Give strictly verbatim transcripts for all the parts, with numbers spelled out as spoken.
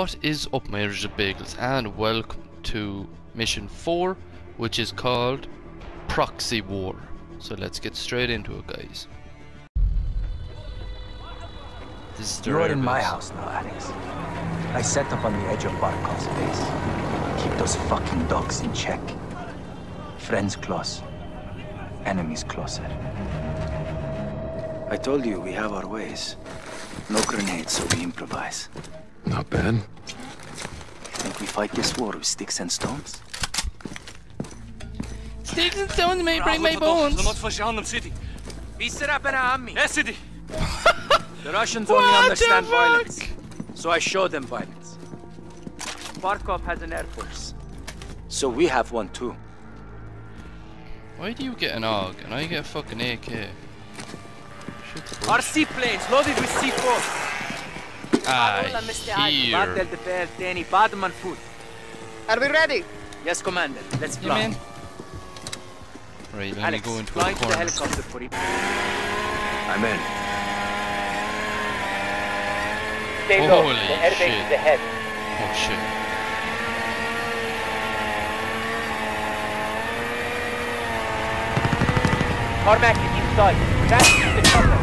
What is up, my bagels, and welcome to mission four, which is called Proxy War. So let's get straight into it, guys. This is You're rebels. in my house now, Alex. I set up on the edge of Barkov's base. Keep those fucking dogs in check. Friends close, enemies closer. I told you we have our ways. No grenades, so we improvise. Not bad. Think we fight this war with sticks and stones? Sticks and stones may break my bones. The Russians only understand violence, so I show them violence. Barkov has an air force, so we have one too. Why do you get an A R G and I get a fucking A K? R C planes loaded with C four. I hear. Are we ready? Yes, Commander. Let's fly. Right, let Alex, me go into the helicopter for him. I'm in. Stay low. Holy the airbase shit. is ahead. Oh shit. Cormac is inside. That's the chopper.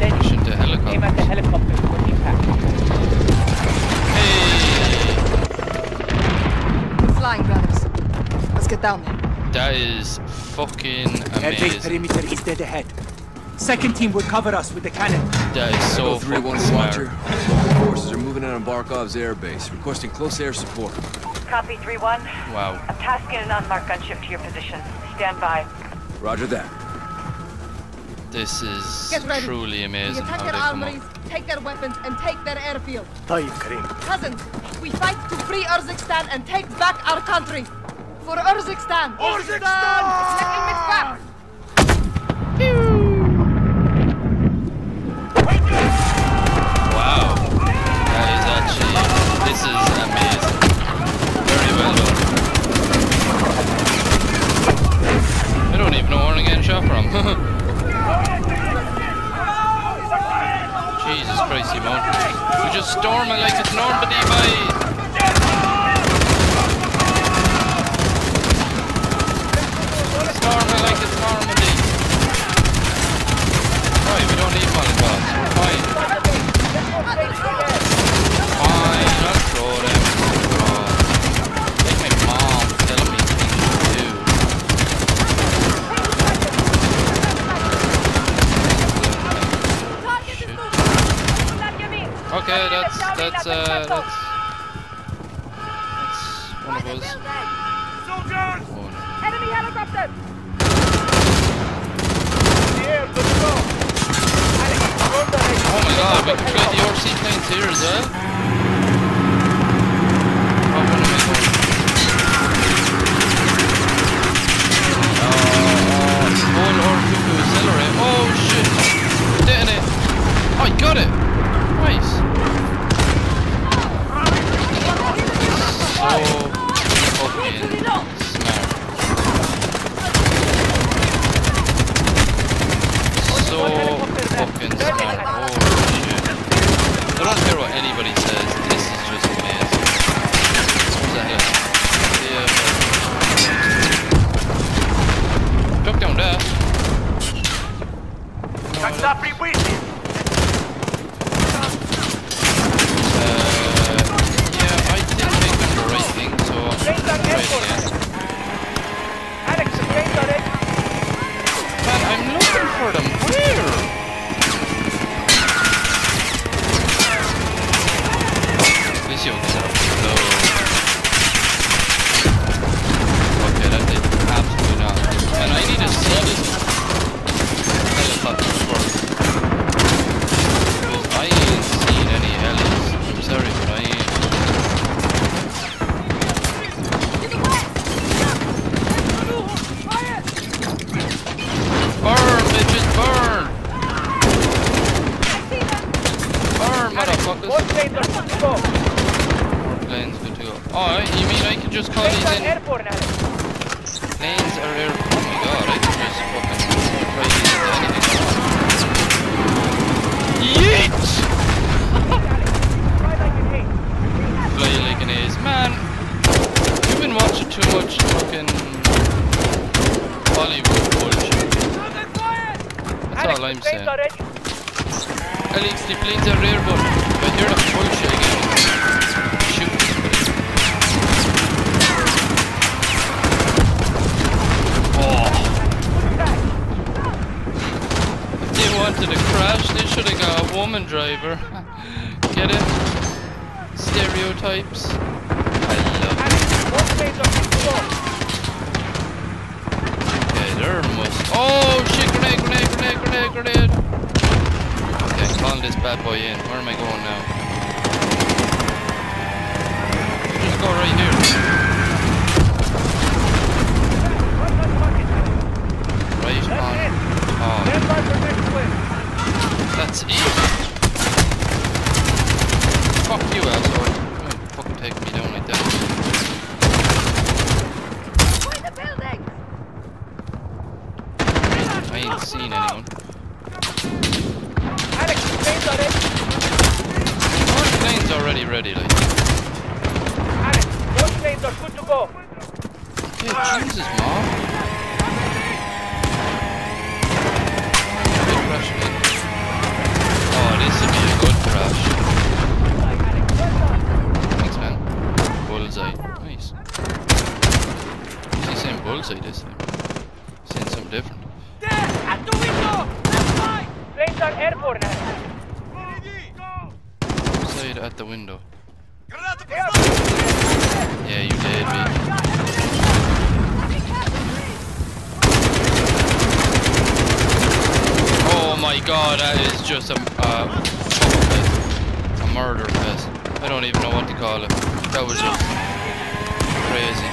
Then the helicopter. Aim at the helicopter for impact. Hey! Flying brothers. Let's get down there. That is fucking amazing. Airbase perimeter is dead ahead. Second team will cover us with the cannon. That is so fucking smart. Local forces are moving in on Barkov's airbase, requesting close air support. Copy three one. Wow. I'm tasking an unmarked gunship to your position. Stand by. Roger that. This is truly amazing. We attack their armories, take their weapons, and take their airfield. Cousins, we fight to free Urzikstan and take back our country. For Urzikstan! Urzikstan! Wow. That is actually... This is amazing. Very well done. I don't even know where I'm getting shot from. Jesus Christ, you monkey. You just storm it like it's Normandy, mate. Storm it like it's Normandy. Right, we don't need mollywops. We're fine. Fine, I'll throw them. Oh, I think my mom's telling me things to do. Okay, that's that's uh that's that's one of us. Soldiers! Enemy helicopter! Oh my god, we can play the R C planes here as well. Oh, what am I going? Oh, all R two to accelerate. Oh shit! Detonate! Oh, I got it! Nice! So fucking smart. So fucking smart. Holy shit. I don't care what anybody says, this is just amazing. What the hell? Yeah, jump down there. Oh. Yeet! times now. Alex, the planes are airborne, but you're not bullshit again. Shoot. Oh. If they wanted to crash, they should have got a woman driver. Get it? Stereotypes. Oh shit, grenade, grenade, grenade, grenade, grenade. Okay, I'm calling this bad boy in. Where am I going now? Just go right here. Right on. Oh. That's it. Fuck you, asshole. Don't fucking take me down like that. I ain't seen anyone. Alex, planes are ready. Those planes are already ready, like. Alex, those planes are good to go. Okay, uh, Jesus, mom. Big crash again. Oh, this would be a good crash. Thanks, man. Bullseye. Nice. Is he saying bullseye this time? He's saying something different. Planes are airborne. Say it at the window. Yeah, you did, me. Oh my god, that is just a uh, a murder fest. I don't even know what to call it. That was just crazy.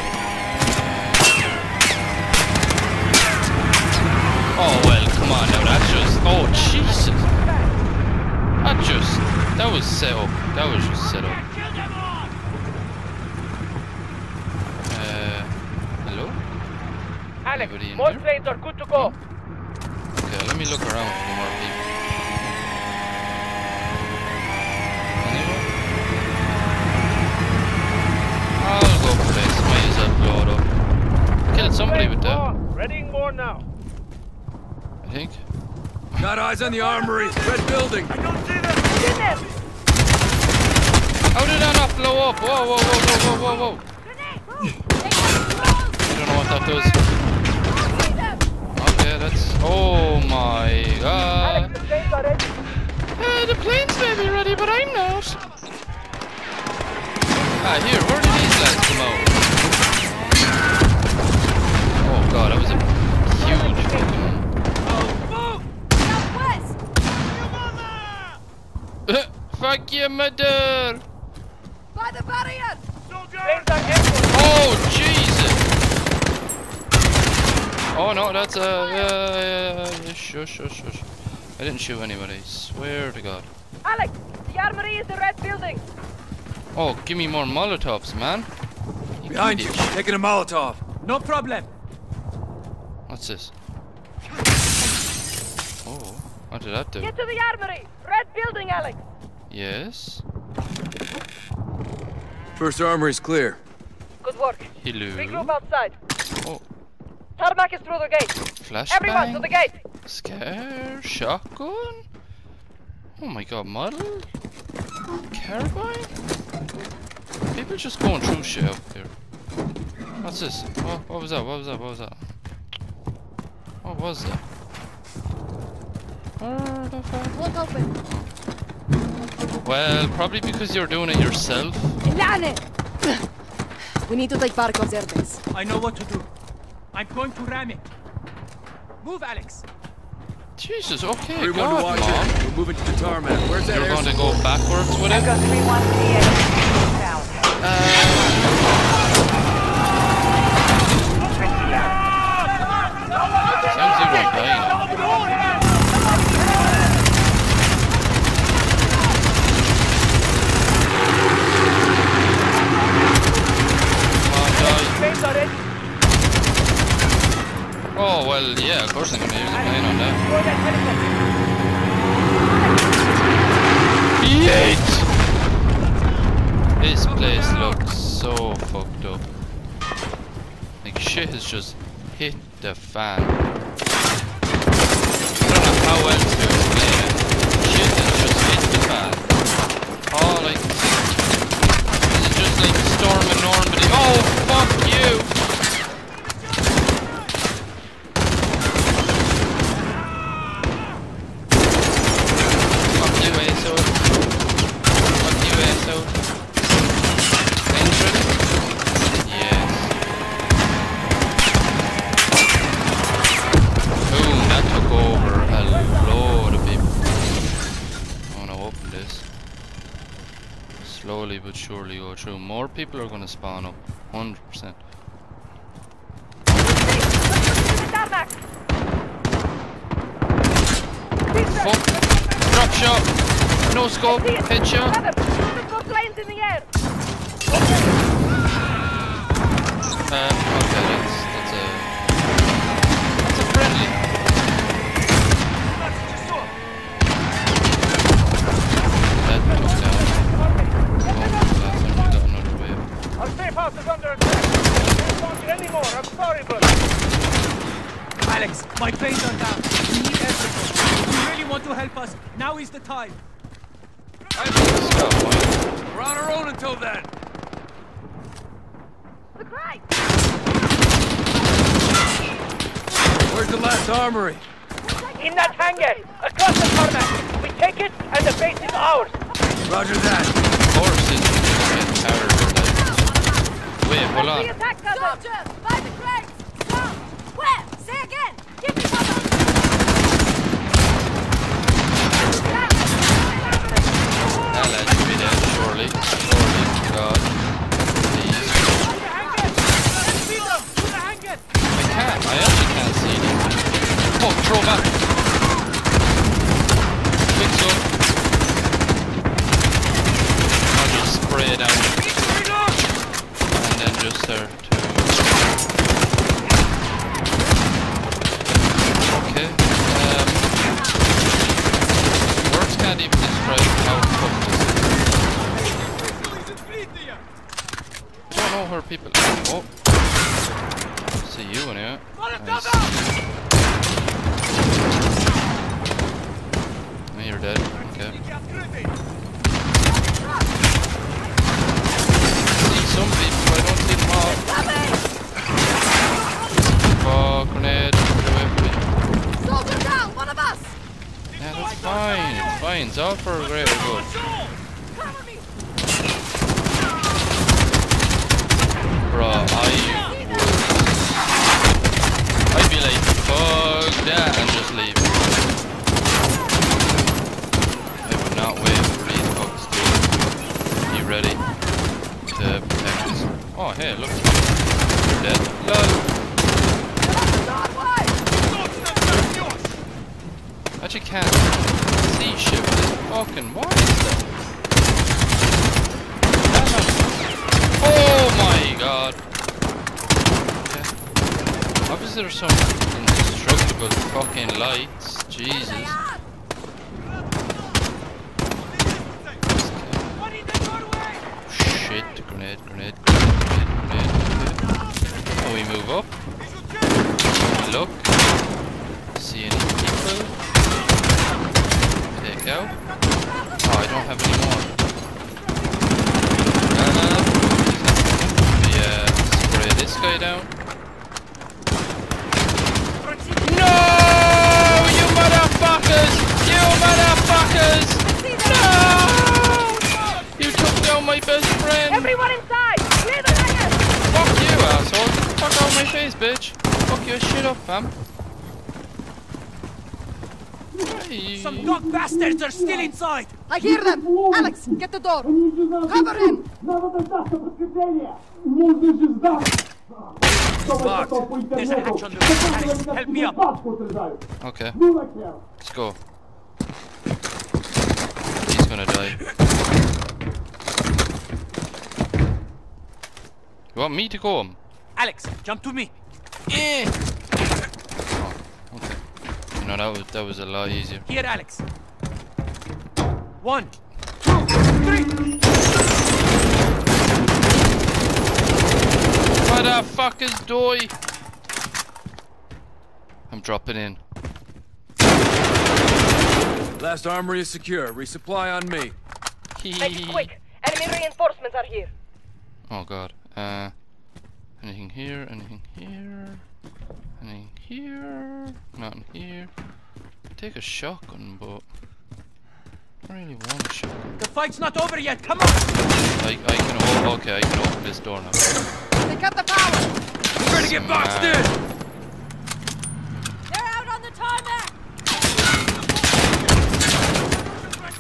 Oh well, come on now, that's just, oh Jesus. That just, that was set up, that was just set up. Uh, hello? Alex, more planes are good to go. Hmm? Okay, let me look around for more people. Anyone? I'll go for this, might as well blow it up. Killed somebody with that. Readying more now. I think. Got eyes on the armory. Red building. I don't see them. See them. How did that not blow up? Whoa, whoa, whoa, whoa, whoa, whoa, whoa. I don't know what that does. Okay, that's. Oh my god. Alex, the planes are ready. Uh, the planes may be ready, but I'm not. Ah, here. Where did these guys come out? Oh god, that was a huge fucking. Fuck your mother! By the barrier! Oh Jesus! Oh no, that's a uh, uh, shush, shush, shush. I didn't shoot anybody. Swear to God. Alex, the armory is the red building. Oh, give me more Molotovs, man. You Behind you, taking a Molotov. No problem. What's this? Oh, what did that do? Get to the armory, red building, Alex. Yes. First armory's clear. Good work. Hello. Regroup outside. Oh. Tarmac is through the gate. Flashbang. Everyone to the gate. Scare. Shotgun. Oh my god, model. Carbine. People just going through shit up here. What's this? What, what was that? What was that? What was that? What was that? Where the fuck? Look open. Well, probably because you're doing it yourself. We need to take Barkov's airbase. I know what to do. I'm going to ram it. Move, Alex. Jesus, okay. Everyone God, watch Mom. It. We're moving to the tarmac. Where's that? You're going to go backwards with it? Uh, sounds like we're dying. Oh, well, yeah, of course I'm gonna use a plane on that. Yeet! This place looks so fucked up. Like, shit has just hit the fan. I don't know how went to the shit and just hit the pad. Oh, like, this is just like storm and Normandy. Oh, fuck you! Fuck you, asshole. Fuck you, asshole. Entrance? Yes. Boom, that took over. Slowly but surely go through. More people are gonna spawn up, one hundred percent. Fuck! Drop shot! No scope! Headshot! Uh, okay, that's, that's a... That's a friendly! That took down. Our safe house is under attack. Can't launch it anymore. I'm sorry, but Alex, my planes are down. We need help. If you really want to help us, now is the time. I think this is our point. We're on our own until then. Look right. Where's the last armory? In that hangar, across the tarmac. We take it, and the base is ours. Roger that. Of course, it's powered. Wait, hold on. Soldiers, by the crates! Come! Where? Say again! Give me cover! Alex, you'll be dead, surely. Surely, God. Please. I can't. I actually can't see them. Fuck, throw back! Quick, so. I'll just spray it out. And then just there to... Okay, um... words can't even describe how fucked this is. Don't know where people... Oh! See you in here. Nice. Oh, you're dead. Okay. See some people. I don't see them all. Fuck, grenade. Get away from me. Soldier down, one of us! Yeah, that's fine. It's fine. It's all for a great goal. Bro, I would... I'd be like, fuck that, and just leave. I would not wait for these folks to be ready to protect us. Oh, hey, look. You're dead. Lol. Actually can't see shit with this fucking... What is that? Oh my god. Okay. Obviously there's some indestructible fucking lights. Jesus. Shit, grenade, grenade, grenade. Can we move up? Look. See any people? Take out. Oh, I don't have any more. Uh, we, uh, spray this guy down. No! You motherfuckers! You motherfuckers! No! You took down my best friend! Everyone inside! Clear the hangar! Fuck you, asshole! Fuck out my face, bitch! Fuck your shit up, fam! Hey. Some dog bastards are still inside! I hear them! Alex, get the door! Cover him! It's locked. There's a hatch on the roof. Alex, help me up! Okay. Let's go. He's gonna die. You want me to go him? Alex, jump to me! Eh. Oh, okay. You know, that was, that was a lot easier. Here, Alex! One, two, three! Motherfuckers, doy! I'm dropping in. Last armory is secure. Resupply on me. Exit quick. Enemy reinforcements are here. Oh god. Uh, anything here? Anything here? Anything here? Nothing here. Take a shotgun, but I really want a shotgun. The fight's not over yet. Come on. I I can open. Okay, I can open this door now. They cut the power. We're gonna get boxed in.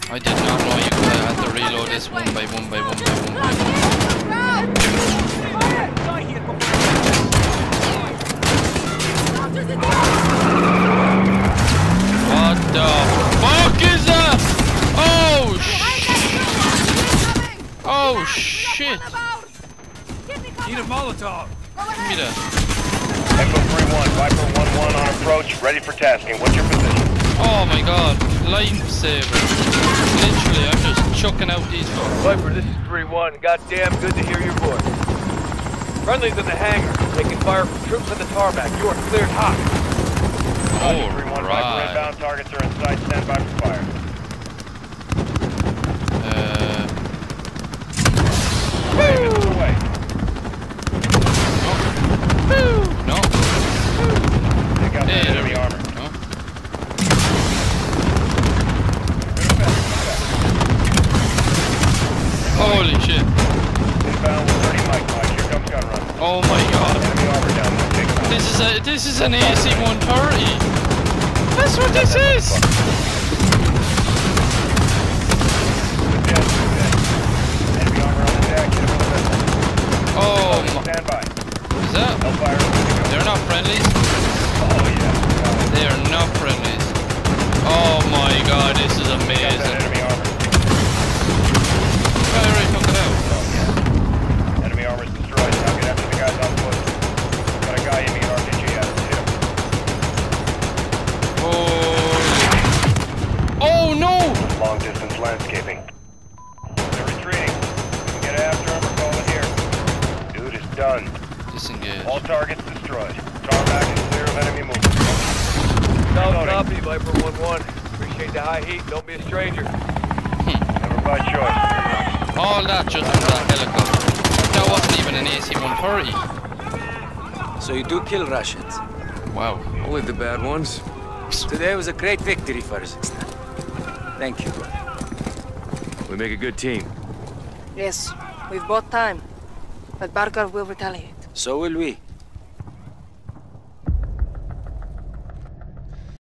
I did not know you could have had to reload this one by one by one by one by one. What the fuck is that? Oh shit! Oh shit! Need a Molotov! Need a. Echo three one, Viper one one on approach, ready for tasking. What's your position? Oh my god, lifesaver. Literally, I'm just chucking out these folks. Viper, this is three one. Goddamn good to hear your voice. Friendly's in the hangar. They can fire from troops in the tarmac. You are cleared hot. Oh, three one, right. Viper inbound, targets are inside. Stand by for fire. Uh. Woo! Away. No. No. They got hey, enemy armor. Holy shit. Inbound with thirty mic mic, here comes gun run. Oh my god. Enemy armor down. This is a this is an A C one thirty. That's what this is! Enemy armor on the deck, oh my. Stand by. Is that? They're not friendlies. Oh yeah. They are not friendlies. Oh my god, this is amazing. Long-distance landscaping. They're retreating. We can get after him or call it here. Dude is done. Disengage. All targets destroyed. Tarmac is clear of enemy movement. Solid copy, Viper one one. Appreciate the high heat. Don't be a stranger. Never by choice. All that just from that helicopter. That wasn't even an A C one thirty. So you do kill Russians? Wow. Only the bad ones. Today was a great victory for Urzikstan. Thank you. We make a good team. Yes, we've bought time. But Barkov will retaliate. So will we.